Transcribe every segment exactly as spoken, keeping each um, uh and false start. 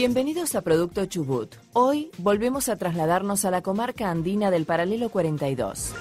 Bienvenidos a Producto Chubut. Hoy volvemos a trasladarnos a la comarca andina del Paralelo cuarenta y dos.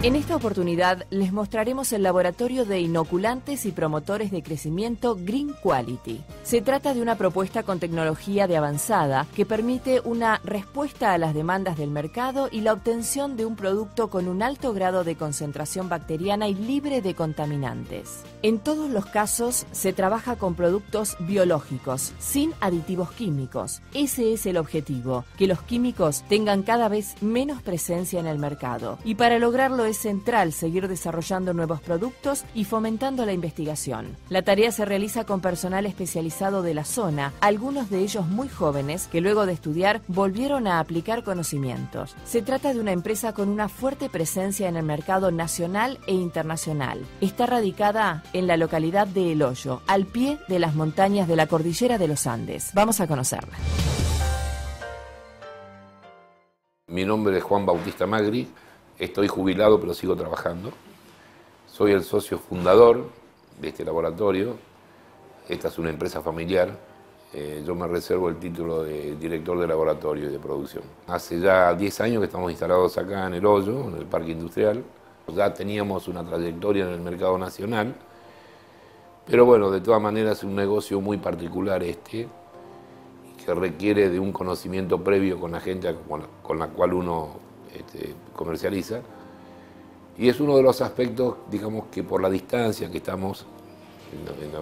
En esta oportunidad les mostraremos el laboratorio de inoculantes y promotores de crecimiento Green Quality. Se trata de una propuesta con tecnología de avanzada que permite una respuesta a las demandas del mercado y la obtención de un producto con un alto grado de concentración bacteriana y libre de contaminantes. En todos los casos se trabaja con productos biológicos, sin aditivos químicos. Ese es el objetivo, que los químicos tengan cada vez menos presencia en el mercado. Y para lograrlo es central seguir desarrollando nuevos productos y fomentando la investigación. La tarea se realiza con personal especializado de la zona, algunos de ellos muy jóvenes que luego de estudiar volvieron a aplicar conocimientos. Se trata de una empresa con una fuerte presencia en el mercado nacional e internacional. Está radicada en la localidad de El Hoyo, al pie de las montañas de la Cordillera de los Andes. Vamos a conocerla. Mi nombre es Juan Bautista Magri. Estoy jubilado, pero sigo trabajando. Soy el socio fundador de este laboratorio. Esta es una empresa familiar. Eh, yo me reservo el título de director de laboratorio y de producción. Hace ya diez años que estamos instalados acá en El Hoyo, en el parque industrial. Ya teníamos una trayectoria en el mercado nacional. Pero bueno, de todas maneras es un negocio muy particular este, que requiere de un conocimiento previo con la gente con la cual uno Este, comercializa, y es uno de los aspectos, digamos, que por la distancia que estamos en, en,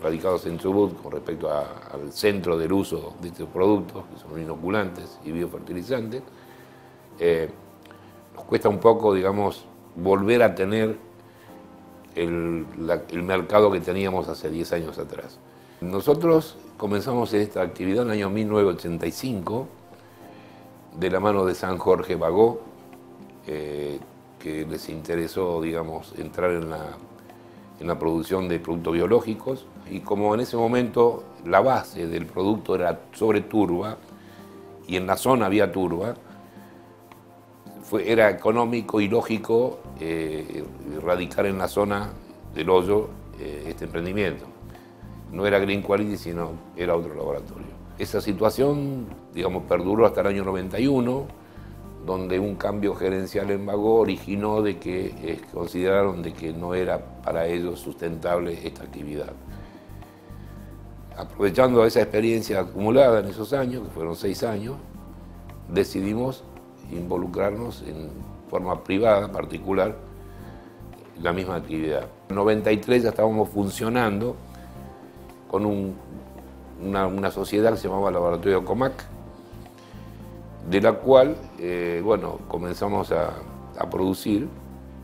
radicados en Chubut con respecto a, al centro del uso de estos productos, que son inoculantes y biofertilizantes, eh, nos cuesta un poco, digamos, volver a tener el, la, el mercado que teníamos hace diez años atrás. Nosotros comenzamos esta actividad en el año mil novecientos ochenta y cinco, de la mano de San Jorge Bagó, eh, que les interesó, digamos, entrar en la, en la producción de productos biológicos. Y como en ese momento la base del producto era sobre turba, y en la zona había turba, fue, era económico y lógico eh, radicar en la zona del Hoyo eh, este emprendimiento. No era Green Quality, sino era otro laboratorio. Esa situación, digamos, perduró hasta el año noventa y uno, donde un cambio gerencial en Bagó originó de que eh, consideraron de que no era para ellos sustentable esta actividad. Aprovechando esa experiencia acumulada en esos años, que fueron seis años, decidimos involucrarnos en forma privada, particular, en la misma actividad. En noventa y tres ya estábamos funcionando con un Una, una sociedad que se llamaba Laboratorio Comac, de la cual eh, bueno, comenzamos a, a producir,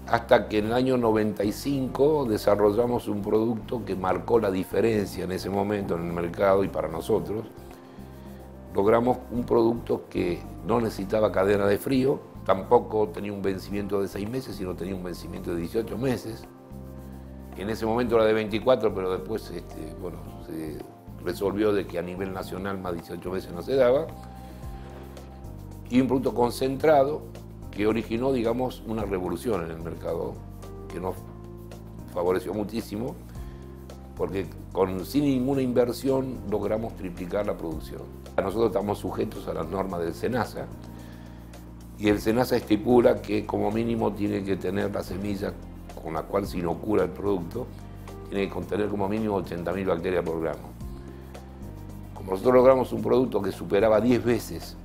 hasta que en el año noventa y cinco desarrollamos un producto que marcó la diferencia en ese momento en el mercado y para nosotros. Logramos un producto que no necesitaba cadena de frío, tampoco tenía un vencimiento de seis meses, sino tenía un vencimiento de dieciocho meses. En ese momento era de veinticuatro, pero después este, bueno, se, resolvió de que a nivel nacional más dieciocho veces no se daba, y un producto concentrado que originó, digamos, una revolución en el mercado que nos favoreció muchísimo, porque con, sin ninguna inversión logramos triplicar la producción. Nosotros estamos sujetos a las normas del SENASA, y el SENASA estipula que como mínimo tiene que tener la semilla con la cual se inocula el producto, tiene que contener como mínimo ochenta mil bacterias por gramo. Nosotros logramos un producto que superaba diez veces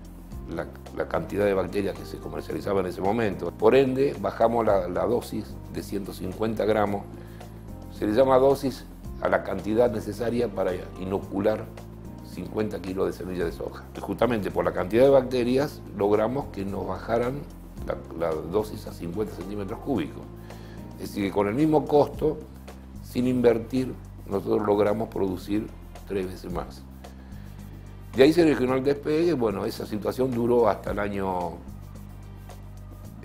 la, la cantidad de bacterias que se comercializaba en ese momento. Por ende, bajamos la, la dosis de ciento cincuenta gramos. Se le llama dosis a la cantidad necesaria para inocular cincuenta kilos de semilla de soja. Y justamente por la cantidad de bacterias logramos que nos bajaran la, la dosis a cincuenta centímetros cúbicos. Es decir, que con el mismo costo, sin invertir, nosotros logramos producir tres veces más. De ahí se originó el despegue. Bueno, esa situación duró hasta el año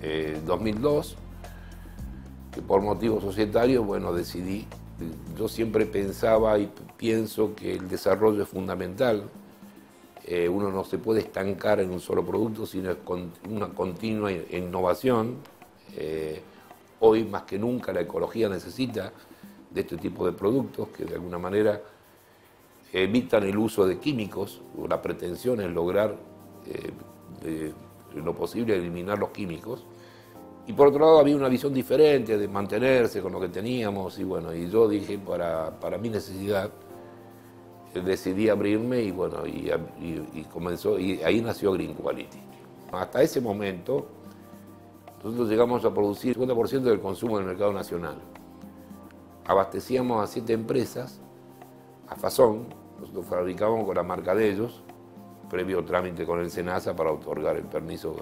eh, dos mil dos, que por motivos societarios, bueno, decidí. Yo siempre pensaba y pienso que el desarrollo es fundamental. Eh, uno no se puede estancar en un solo producto, sino es con una continua innovación. Eh, hoy más que nunca la ecología necesita de este tipo de productos que de alguna manera evitan el uso de químicos. La pretensión es lograr eh, eh, lo posible eliminar los químicos. Y por otro lado había una visión diferente de mantenerse con lo que teníamos, y bueno, y yo dije, para, para mi necesidad, eh, decidí abrirme, y bueno, y, y, y comenzó, y ahí nació Green Quality. Hasta ese momento, nosotros llegamos a producir el cincuenta por ciento del consumo del mercado nacional. Abastecíamos a siete empresas, a Fazón, nosotros fabricábamos con la marca de ellos, previo trámite con el SENASA para otorgar el permiso.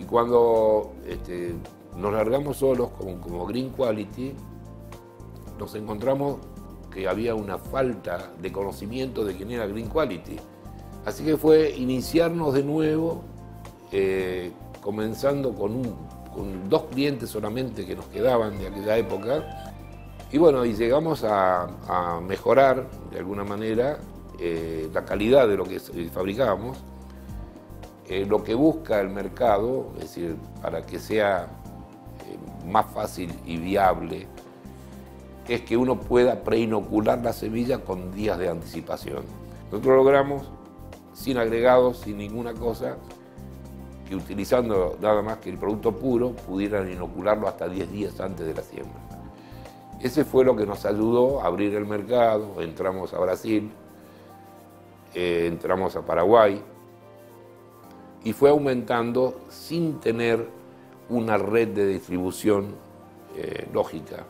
Y cuando este, nos largamos solos como, como Green Quality, nos encontramos que había una falta de conocimiento de quién era Green Quality. Así que fue iniciarnos de nuevo, eh, comenzando con, un, con dos clientes solamente que nos quedaban de aquella época. Y bueno, y llegamos a, a mejorar de alguna manera eh, la calidad de lo que fabricábamos. Eh, lo que busca el mercado, es decir, para que sea eh, más fácil y viable, es que uno pueda preinocular la semilla con días de anticipación. Nosotros logramos, sin agregados, sin ninguna cosa, que utilizando nada más que el producto puro, pudieran inocularlo hasta diez días antes de la siembra. Ese fue lo que nos ayudó a abrir el mercado. Entramos a Brasil, eh, entramos a Paraguay, y fue aumentando sin tener una red de distribución eh, lógica.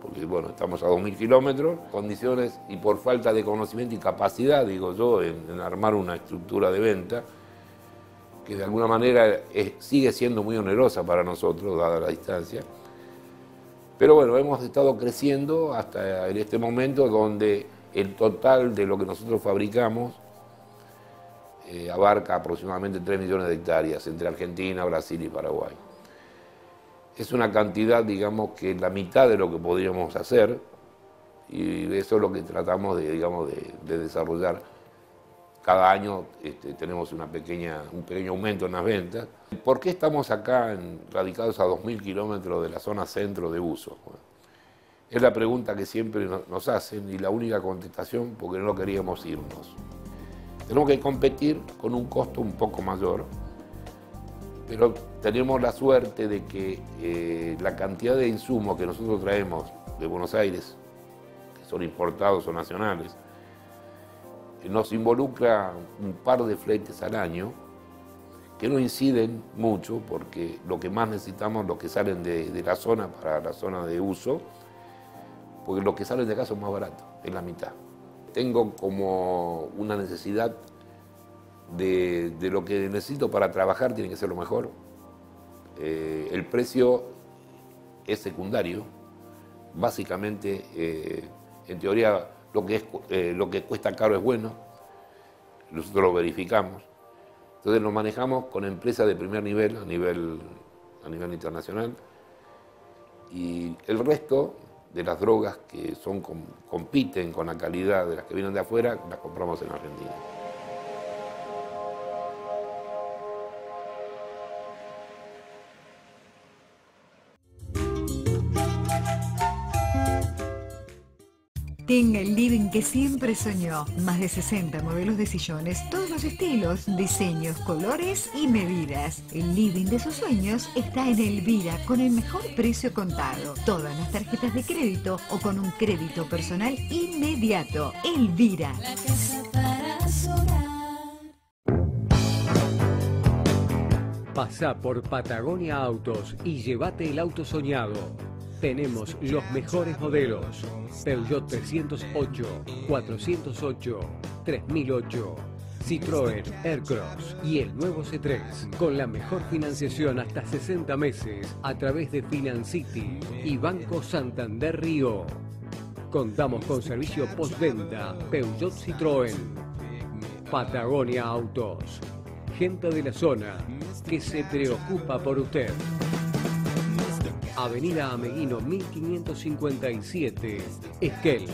Porque bueno, estamos a dos mil kilómetros, condiciones y por falta de conocimiento y capacidad, digo yo, en, en armar una estructura de venta, que de alguna manera es, sigue siendo muy onerosa para nosotros, dada la distancia. Pero bueno, hemos estado creciendo hasta en este momento, donde el total de lo que nosotros fabricamos eh, abarca aproximadamente tres millones de hectáreas entre Argentina, Brasil y Paraguay. Es una cantidad, digamos, que la mitad de lo que podríamos hacer, y eso es lo que tratamos de, digamos, de, de desarrollar. Cada año este, tenemos una pequeña, un pequeño aumento en las ventas. ¿Por qué estamos acá en, radicados a dos mil kilómetros de la zona centro de uso? Bueno, es la pregunta que siempre nos hacen y la única contestación, porque no queríamos irnos. Tenemos que competir con un costo un poco mayor, pero tenemos la suerte de que eh, la cantidad de insumos que nosotros traemos de Buenos Aires, que son importados o nacionales, nos involucra un par de fletes al año, que no inciden mucho, porque lo que más necesitamos, los que salen de, de la zona para la zona de uso, porque los que salen de acá son más baratos, es la mitad. Tengo como una necesidad De, de lo que necesito para trabajar, tiene que ser lo mejor. Eh, el precio es secundario. Básicamente, eh, en teoría, lo que, es, eh, lo que cuesta caro es bueno. Nosotros lo verificamos. Entonces lo manejamos con empresas de primer nivel, a nivel, a nivel internacional. Y el resto de las drogas que son, compiten con la calidad de las que vienen de afuera, las compramos en Argentina. Tenga el living que siempre soñó. Más de sesenta modelos de sillones, todos los estilos, diseños, colores y medidas. El living de sus sueños está en Elvira, con el mejor precio contado. Todas las tarjetas de crédito o con un crédito personal inmediato. Elvira. La casa para soñar. Pasá por Patagonia Autos y llévate el auto soñado. Tenemos los mejores modelos: Peugeot trescientos ocho, cuatrocientos ocho, tres mil ocho, Citroën, Aircross y el nuevo C tres. Con la mejor financiación hasta sesenta meses a través de Financity y Banco Santander Río. Contamos con servicio postventa Peugeot Citroën. Patagonia Autos. Gente de la zona que se preocupa por usted. Avenida Ameguino mil quinientos cincuenta y siete, Esquel.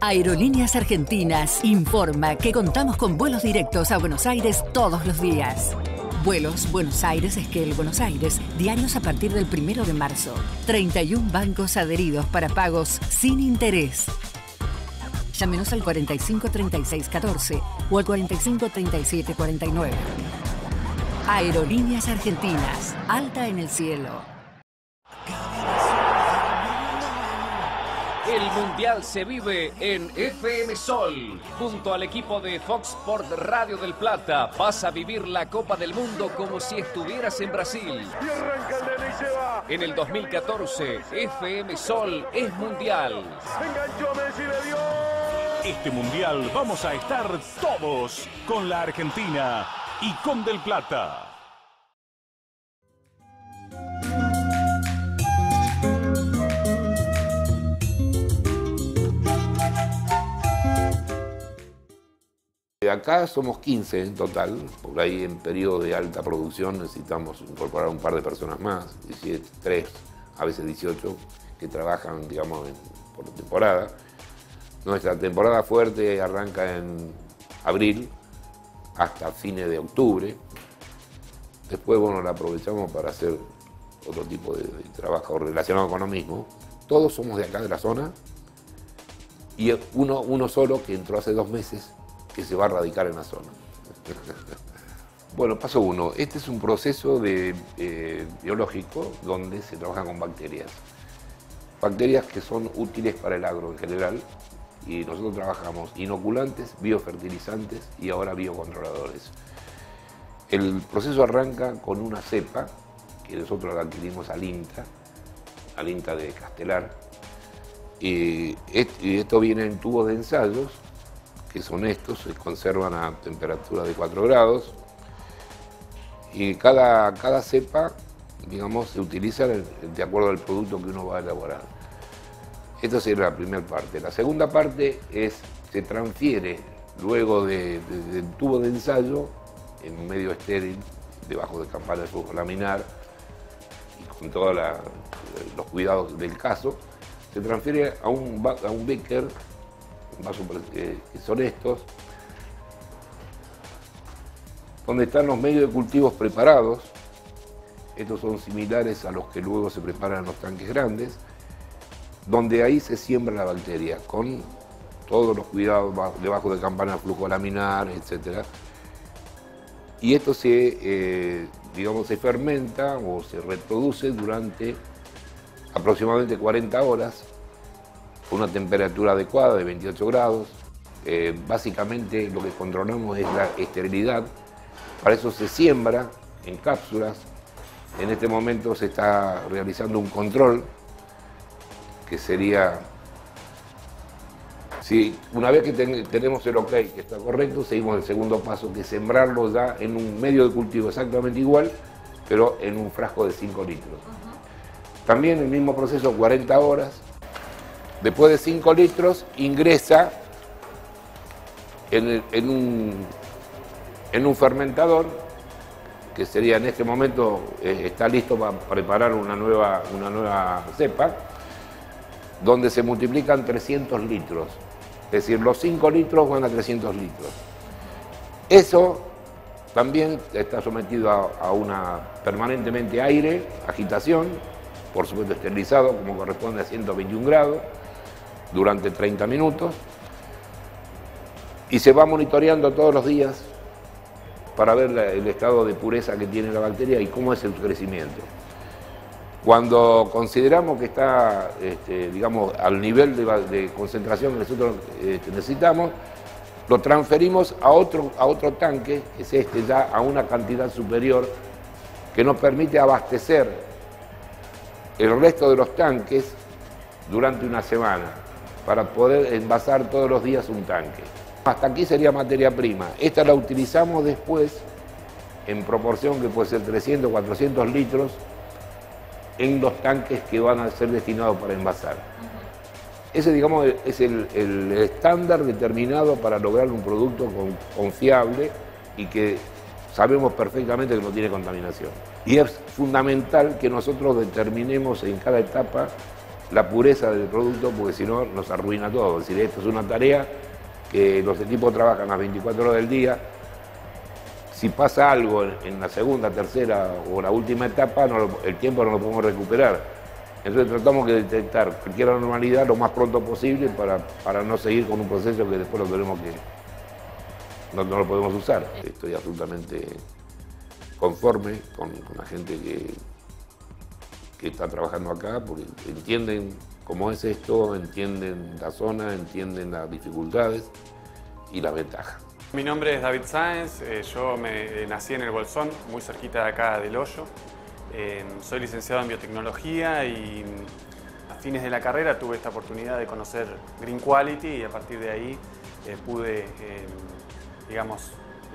Aerolíneas Argentinas informa que contamos con vuelos directos a Buenos Aires todos los días. Vuelos Buenos Aires, Esquel, Buenos Aires, diarios a partir del primero de marzo. treinta y un bancos adheridos para pagos sin interés. Llámenos al cuarenta y cinco, treinta y seis, catorce o al cuarenta y cinco, treinta y siete, cuarenta y nueve. Aerolíneas Argentinas, alta en el cielo. El Mundial se vive en F M Sol. Junto al equipo de Fox Sport Radio del Plata, vas a vivir la Copa del Mundo como si estuvieras en Brasil. En el dos mil catorce, F M Sol es Mundial. Este Mundial vamos a estar todos con la Argentina y con Del Plata. Acá somos quince en total, por ahí en periodo de alta producción necesitamos incorporar un par de personas más, diecisiete, tres, a veces dieciocho, que trabajan, digamos, en, por temporada. Nuestra temporada fuerte arranca en abril hasta fines de octubre. Después, bueno, la aprovechamos para hacer otro tipo de, de trabajo relacionado con lo mismo. Todos somos de acá, de la zona, y uno, uno solo que entró hace dos meses, que se va a radicar en la zona. Bueno, paso uno. Este es un proceso de, eh, biológico donde se trabaja con bacterias. Bacterias que son útiles para el agro en general. Y nosotros trabajamos inoculantes, biofertilizantes y ahora biocontroladores. El proceso arranca con una cepa que nosotros la adquirimos al INTA, al INTA de Castelar. Y esto viene en tubos de ensayos, que son estos, se conservan a temperatura de cuatro grados, y cada, cada cepa, digamos, se utiliza de acuerdo al producto que uno va a elaborar. Esta sería la primera parte. La segunda parte es, se transfiere luego de, de, del tubo de ensayo, en un medio estéril, debajo de campana de flujo laminar, y con todos los cuidados del caso, se transfiere a un, a un beaker, vasos que son estos, donde están los medios de cultivos preparados. Estos son similares a los que luego se preparan en los tanques grandes, donde ahí se siembra la bacteria, con todos los cuidados debajo de campana de flujo laminar, etcétera. Y esto se, eh, digamos, se fermenta o se reproduce durante aproximadamente cuarenta horas, una temperatura adecuada de veintiocho grados. Eh, básicamente lo que controlamos es la esterilidad. Para eso se siembra en cápsulas. En este momento se está realizando un control, que sería, si una vez que ten, tenemos el ok, que está correcto, seguimos el segundo paso, que es sembrarlo ya en un medio de cultivo exactamente igual, pero en un frasco de cinco litros. Uh-huh. También el mismo proceso, cuarenta horas. Después de cinco litros ingresa en, el, en, un, en un fermentador, que sería en este momento, eh, está listo para preparar una nueva, una nueva cepa, donde se multiplican trescientos litros. Es decir, los cinco litros van a trescientos litros. Eso también está sometido a, a una permanentemente aire, agitación, por supuesto esterilizado, como corresponde a ciento veintiún grados. Durante treinta minutos, y se va monitoreando todos los días para ver la, el estado de pureza que tiene la bacteria y cómo es el crecimiento. Cuando consideramos que está, este, digamos, al nivel de, de concentración que nosotros este, necesitamos, lo transferimos a otro, a otro tanque, que es este ya a una cantidad superior, que nos permite abastecer el resto de los tanques durante una semana, para poder envasar todos los días un tanque. Hasta aquí sería materia prima. Esta la utilizamos después en proporción que puede ser trescientos, cuatrocientos litros en los tanques que van a ser destinados para envasar. Ese, digamos, es el, el estándar determinado para lograr un producto con, confiable y que sabemos perfectamente que no tiene contaminación. Y es fundamental que nosotros determinemos en cada etapa la pureza del producto, porque si no nos arruina todo. Es decir, esto es una tarea que los equipos trabajan las veinticuatro horas del día, Si pasa algo en la segunda, tercera o la última etapa, no, el tiempo no lo podemos recuperar. Entonces tratamos de detectar cualquier anormalidad lo más pronto posible para, para no seguir con un proceso que después lo tenemos que... No, no lo podemos usar. Estoy absolutamente conforme con, con la gente que, que está trabajando acá, porque entienden cómo es esto, entienden la zona, entienden las dificultades y las ventajas. Mi nombre es David Sáenz, eh, yo me, eh, nací en El Bolsón, muy cerquita de acá del Hoyo. Eh, soy licenciado en biotecnología y a fines de la carrera tuve esta oportunidad de conocer Green Quality y a partir de ahí eh, pude, eh, digamos,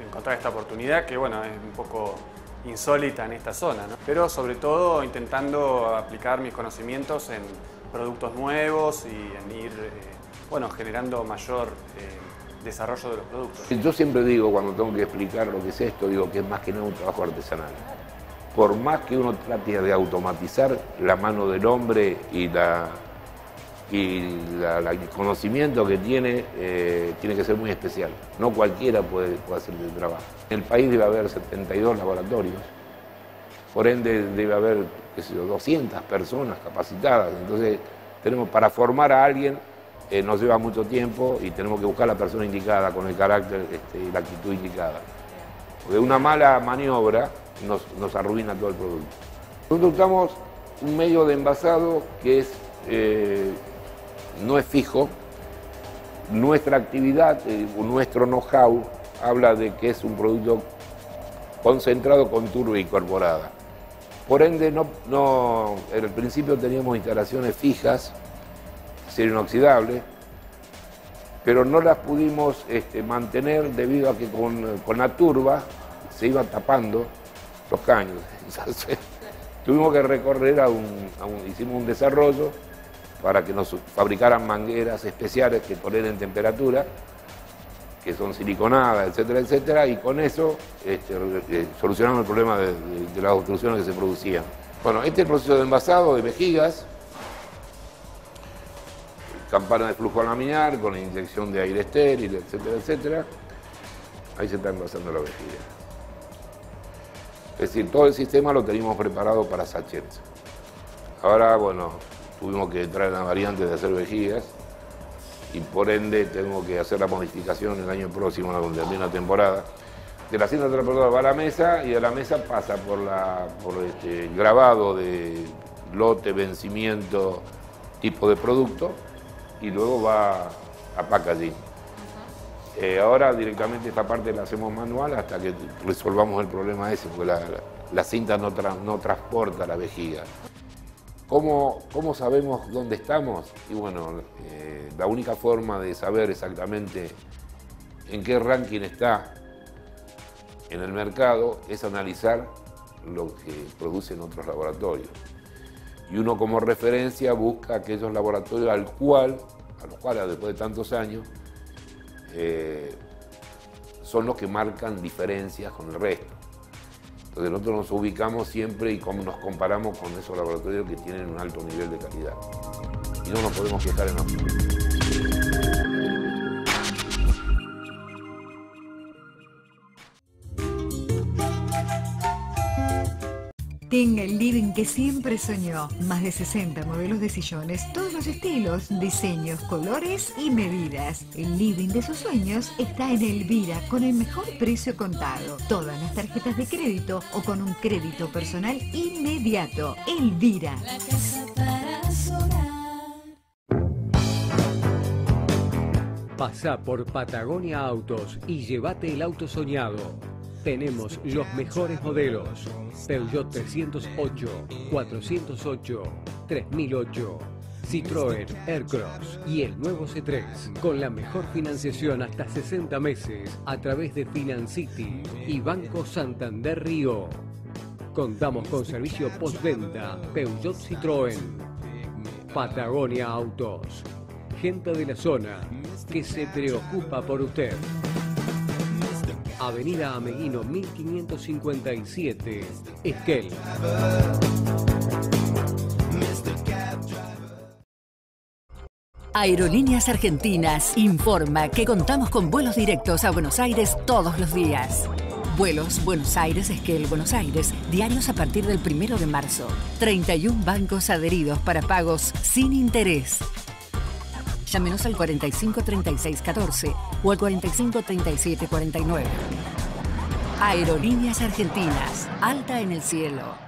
encontrar esta oportunidad que, bueno, es un poco insólita en esta zona, ¿no? Pero sobre todo intentando aplicar mis conocimientos en productos nuevos y en ir, eh, bueno, generando mayor... Eh, desarrollo de los productos. Yo siempre digo, cuando tengo que explicar lo que es esto, digo que es más que nada un trabajo artesanal. Por más que uno trate de automatizar, la mano del hombre y la, y la, la, el conocimiento que tiene, eh, tiene que ser muy especial. No cualquiera puede, puede hacer el trabajo. En el país debe haber setenta y dos laboratorios, por ende debe haber, qué sé yo, doscientas personas capacitadas. Entonces, tenemos para formar a alguien, Eh, nos lleva mucho tiempo y tenemos que buscar la persona indicada, con el carácter este, y la actitud indicada. Porque una mala maniobra nos, nos arruina todo el producto. Nosotros usamos un medio de envasado que es, eh, no es fijo. Nuestra actividad, eh, nuestro know-how, habla de que es un producto concentrado con turba incorporada. Por ende, no, no, en el principio teníamos instalaciones fijas, ser inoxidable, pero no las pudimos este, mantener debido a que con, con la turba se iban tapando los caños. Entonces, tuvimos que recorrer a un, a un... hicimos un desarrollo para que nos fabricaran mangueras especiales que toleren temperatura, que son siliconadas, etcétera, etcétera, y con eso este, solucionamos el problema de, de, de las obstrucciones que se producían. Bueno, este es el proceso de envasado de vejigas, campana de flujo laminar, con la inyección de aire estéril, etcétera, etcétera. Ahí se está envasando la vejiga. Es decir, todo el sistema lo teníamos preparado para sachets. Ahora, bueno, tuvimos que entrar en la variante de hacer vejigas y por ende tengo que hacer la modificación el año próximo, donde termina la temporada. De la cinta transportadora va a la mesa y de la mesa pasa por, la, por este, el grabado de lote, vencimiento, tipo de producto, y luego va a packaging. Uh-huh. eh, ahora directamente esta parte la hacemos manual hasta que resolvamos el problema ese, porque la, la, la cinta no, tra no transporta la vejiga. ¿Cómo, cómo sabemos dónde estamos? Y bueno, eh, la única forma de saber exactamente en qué ranking está en el mercado es analizar lo que producen otros laboratorios. Y uno como referencia busca aquellos laboratorios al cual, a los cuales después de tantos años eh, son los que marcan diferencias con el resto. Entonces nosotros nos ubicamos siempre y nos comparamos con esos laboratorios que tienen un alto nivel de calidad. Y no nos podemos quejar en absoluto. Tenga el living que siempre soñó. Más de sesenta modelos de sillones, todos los estilos, diseños, colores y medidas. El living de sus sueños está en Elvira, con el mejor precio contado. Todas las tarjetas de crédito o con un crédito personal inmediato. Elvira. La casa para sonar. Pasá por Patagonia Autos y llévate el auto soñado. Tenemos los mejores modelos. Peugeot trescientos ocho, cuatrocientos ocho, tres mil ocho, Citroën, Aircross y el nuevo C tres. Con la mejor financiación hasta sesenta meses a través de Financity y Banco Santander Río. Contamos con servicio postventa Peugeot Citroën. Patagonia Autos. Gente de la zona que se preocupa por usted. Avenida Ameguino mil quinientos cincuenta y siete, Esquel. Aerolíneas Argentinas informa que contamos con vuelos directos a Buenos Aires todos los días. Vuelos Buenos Aires, Esquel, Buenos Aires, diarios a partir del primero de marzo. treinta y un bancos adheridos para pagos sin interés. Llámenos al cuarenta y cinco treinta y seis catorce o al cuarenta y cinco treinta y siete cuarenta y nueve. Aerolíneas Argentinas, alta en el cielo.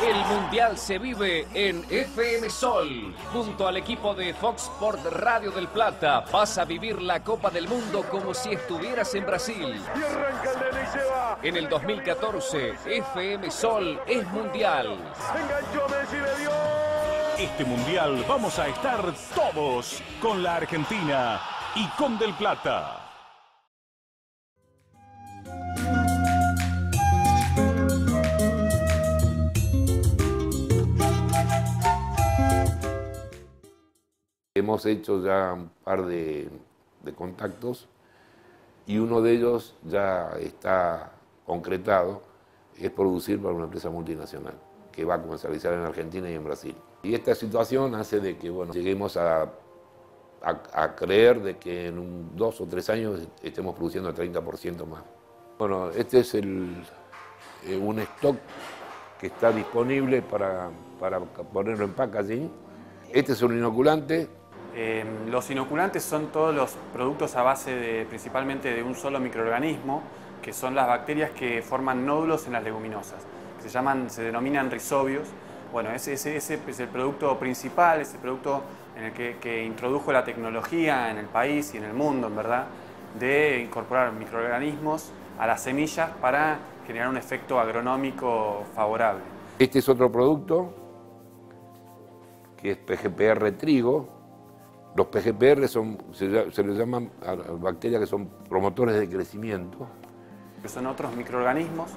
El Mundial se vive en F M Sol. Junto al equipo de Fox Sport Radio del Plata, vas a vivir la Copa del Mundo como si estuvieras en Brasil. En el dos mil catorce, F M Sol es Mundial. Este Mundial vamos a estar todos con la Argentina y con Del Plata. Hemos hecho ya un par de, de contactos y uno de ellos ya está concretado, es producir para una empresa multinacional que va a comercializar en Argentina y en Brasil. Y esta situación hace de que bueno, lleguemos a, a, a creer de que en un, dos o tres años estemos produciendo el treinta por ciento más. Bueno, este es el, eh, un stock que está disponible para, para ponerlo en packaging. Este es un inoculante. Eh, los inoculantes son todos los productos a base de, principalmente de un solo microorganismo, que son las bacterias que forman nódulos en las leguminosas, que se llaman, se denominan rizobios. Bueno, ese, ese, ese es el producto principal, es el producto en el que, que introdujo la tecnología en el país y en el mundo, en verdad, de incorporar microorganismos a las semillas para generar un efecto agronómico favorable. Este es otro producto, que es P G P R trigo. Los P G P R son, se, se les llaman a, a bacterias que son promotores de crecimiento. Son otros microorganismos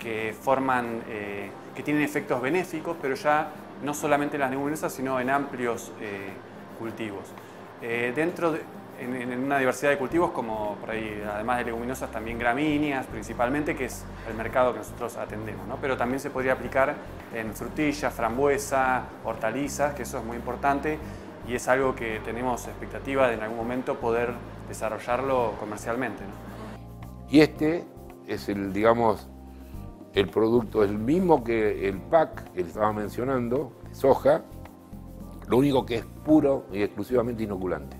que forman, eh, que tienen efectos benéficos, pero ya no solamente en las leguminosas, sino en amplios eh, cultivos. Eh, dentro de, en, en una diversidad de cultivos, como por ahí, además de leguminosas, también gramíneas, principalmente, que es el mercado que nosotros atendemos, ¿no? Pero también se podría aplicar en frutillas, frambuesa, hortalizas, que eso es muy importante y es algo que tenemos expectativa de en algún momento poder desarrollarlo comercialmente, ¿no? Y este es el, digamos, el producto, es el mismo que el pack que estaba mencionando, soja, lo único que es puro y exclusivamente inoculante.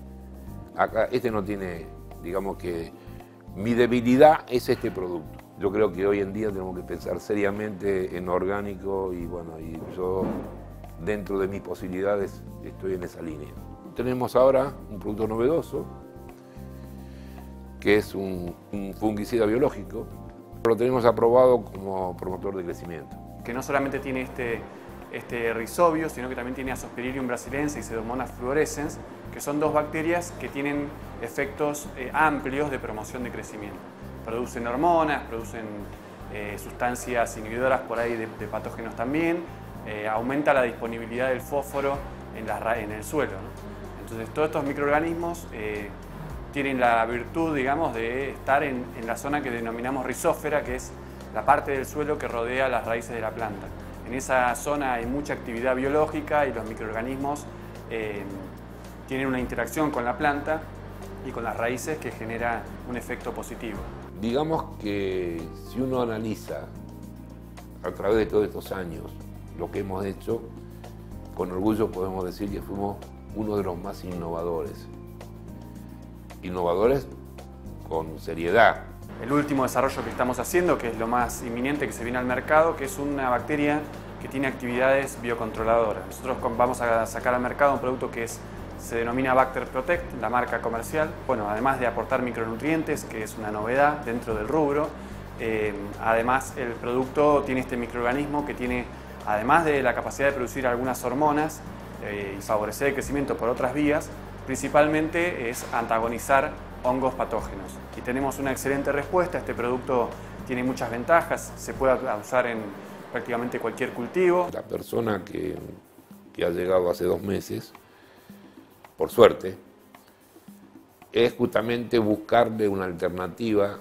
Acá, este no tiene, digamos que mi debilidad es este producto. Yo creo que hoy en día tenemos que pensar seriamente en orgánico y bueno, y yo dentro de mis posibilidades estoy en esa línea. Tenemos ahora un producto novedoso, que es un, un fungicida biológico, lo tenemos aprobado como promotor de crecimiento. Que no solamente tiene este, este rizobio, sino que también tiene Azospirillum brasilense y Pseudomonas fluorescens, que son dos bacterias que tienen efectos eh, amplios de promoción de crecimiento. Producen hormonas, producen eh, sustancias inhibidoras por ahí de, de patógenos también, eh, aumenta la disponibilidad del fósforo en, la, en el suelo, ¿no? Entonces todos estos microorganismos eh, tienen la virtud, digamos, de estar en, en la zona que denominamos rizósfera, que es la parte del suelo que rodea las raíces de la planta. En esa zona hay mucha actividad biológica y los microorganismos eh, tienen una interacción con la planta y con las raíces que genera un efecto positivo. Digamos que si uno analiza a través de todos estos años lo que hemos hecho, con orgullo podemos decir que fuimos uno de los más innovadores. Innovadores con seriedad. El último desarrollo que estamos haciendo, que es lo más inminente que se viene al mercado, que es una bacteria que tiene actividades biocontroladoras. Nosotros vamos a sacar al mercado un producto que es se denomina Bacter Protect, la marca comercial. Bueno, además de aportar micronutrientes, que es una novedad dentro del rubro, eh, además el producto tiene este microorganismo que tiene, además de la capacidad de producir algunas hormonas eh, y favorecer el crecimiento por otras vías, principalmente es antagonizar hongos patógenos. Y tenemos una excelente respuesta, este producto tiene muchas ventajas, se puede usar en prácticamente cualquier cultivo. La persona que, que ha llegado hace dos meses, por suerte, es justamente buscarle una alternativa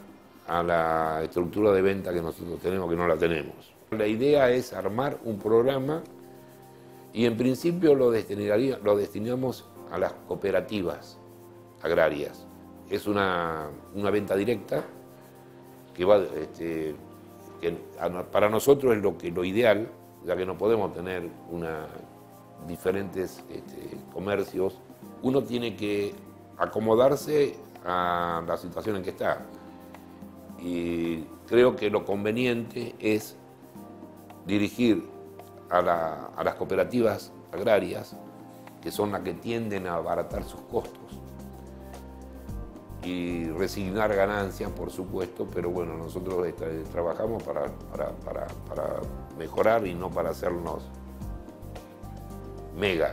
a la estructura de venta que nosotros tenemos, que no la tenemos. La idea es armar un programa y en principio lo, lo destinamos a las cooperativas agrarias. es una, una venta directa que va, este, que para nosotros es lo, que, lo ideal, ya que no podemos tener una, diferentes este, comercios. Uno tiene que acomodarse a la situación en que está. Y creo que lo conveniente es dirigir a, la, a las cooperativas agrarias, que son las que tienden a abaratar sus costos y resignar ganancias, por supuesto, pero bueno, nosotros trabajamos para, para, para, para mejorar y no para hacernos mega.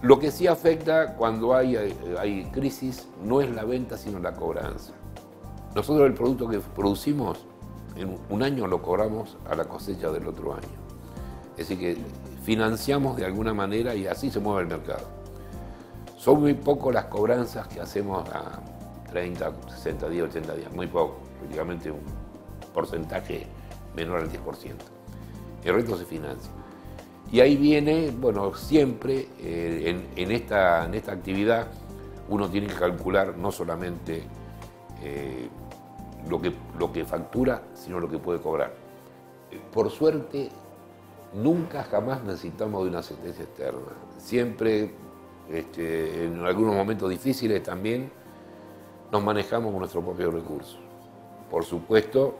Lo que sí afecta cuando hay, hay crisis no es la venta, sino la cobranza. Nosotros el producto que producimos en un año lo cobramos a la cosecha del otro año. Es decir que financiamos de alguna manera y así se mueve el mercado. Son muy pocos las cobranzas que hacemos a treinta, sesenta días, ochenta días, muy poco, prácticamente un porcentaje menor al diez por ciento. El resto se financia. Y ahí viene, bueno, siempre eh, en, en, esta, en esta actividad uno tiene que calcular no solamente eh, lo, que, lo que factura, sino lo que puede cobrar. Por suerte, nunca jamás necesitamos de una asistencia externa. Siempre, este, en algunos momentos difíciles también, nos manejamos con nuestros propios recursos. Por supuesto,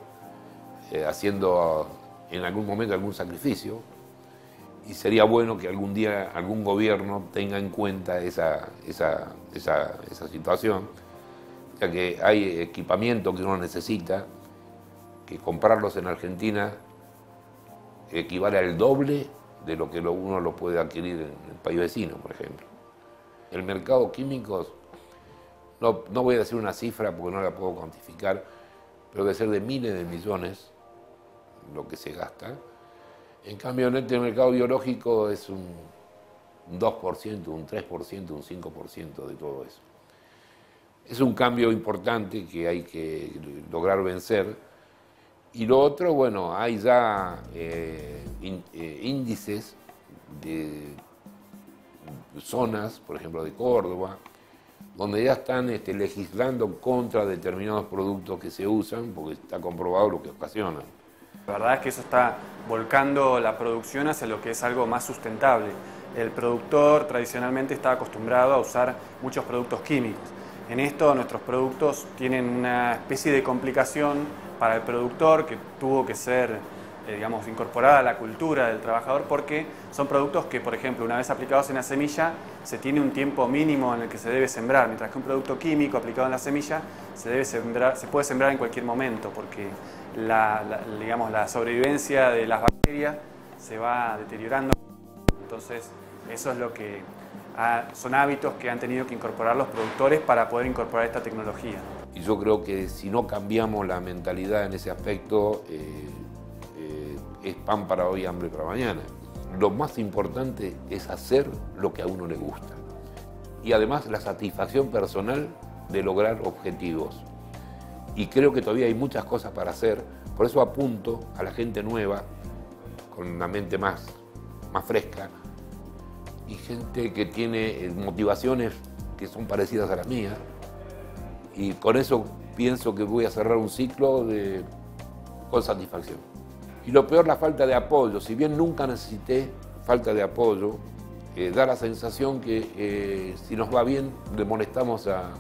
eh, haciendo en algún momento algún sacrificio, y sería bueno que algún día algún gobierno tenga en cuenta esa, esa, esa, esa situación, ya que hay equipamiento que uno necesita, que comprarlos en Argentina equivale al doble de lo que uno lo puede adquirir en el país vecino, por ejemplo. El mercado de químicos, no, no voy a decir una cifra porque no la puedo cuantificar, pero debe ser de miles de millones lo que se gasta. En cambio, en el mercado biológico es un dos por ciento, un tres por ciento, un cinco por ciento de todo eso. Es un cambio importante que hay que lograr vencer. Y lo otro, bueno, hay ya eh, in, eh, índices de zonas, por ejemplo de Córdoba, donde ya están este, legislando contra determinados productos que se usan porque está comprobado lo que ocasionan. La verdad es que eso está volcando la producción hacia lo que es algo más sustentable. El productor tradicionalmente está acostumbrado a usar muchos productos químicos. En esto nuestros productos tienen una especie de complicación para el productor que tuvo que ser, eh, digamos, incorporada a la cultura del trabajador, porque son productos que, por ejemplo, una vez aplicados en la semilla, se tiene un tiempo mínimo en el que se debe sembrar, mientras que un producto químico aplicado en la semilla se, debe sembrar, se puede sembrar en cualquier momento, porque La, la, digamos, la sobrevivencia de las bacterias se va deteriorando. Entonces, eso es lo que ha, son hábitos que han tenido que incorporar los productores para poder incorporar esta tecnología. Y yo creo que si no cambiamos la mentalidad en ese aspecto, eh, eh, es pan para hoy, hambre para mañana. Lo más importante es hacer lo que a uno le gusta. Y además la satisfacción personal de lograr objetivos. Y creo que todavía hay muchas cosas para hacer, por eso apunto a la gente nueva, con una mente más, más fresca, y gente que tiene motivaciones que son parecidas a las mías, y con eso pienso que voy a cerrar un ciclo de, con satisfacción. Y lo peor, la falta de apoyo. Si bien nunca necesité falta de apoyo, eh, da la sensación que eh, si nos va bien, le molestamos a...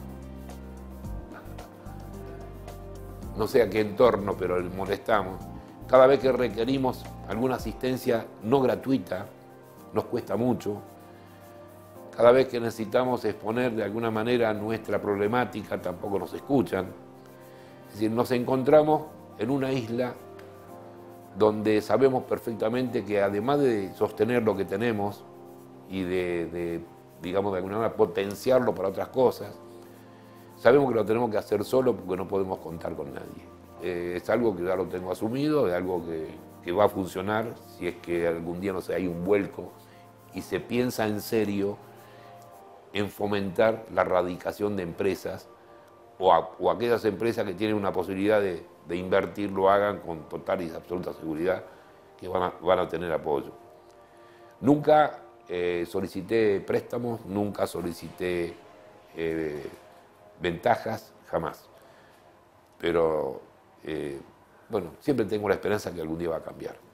no sé a qué entorno, pero le molestamos. Cada vez que requerimos alguna asistencia no gratuita, nos cuesta mucho. Cada vez que necesitamos exponer de alguna manera nuestra problemática, tampoco nos escuchan. Es decir, nos encontramos en una isla donde sabemos perfectamente que además de sostener lo que tenemos y de, de digamos, de alguna manera potenciarlo para otras cosas, sabemos que lo tenemos que hacer solo porque no podemos contar con nadie. Eh, es algo que ya lo tengo asumido, es algo que, que va a funcionar si es que algún día, no sé, hay un vuelco y se piensa en serio en fomentar la erradicación de empresas o, a, o aquellas empresas que tienen una posibilidad de, de invertir lo hagan con total y absoluta seguridad que van a, van a tener apoyo. Nunca eh, solicité préstamos, nunca solicité eh, ventajas jamás. Pero, eh, bueno, siempre tengo la esperanza que algún día va a cambiar.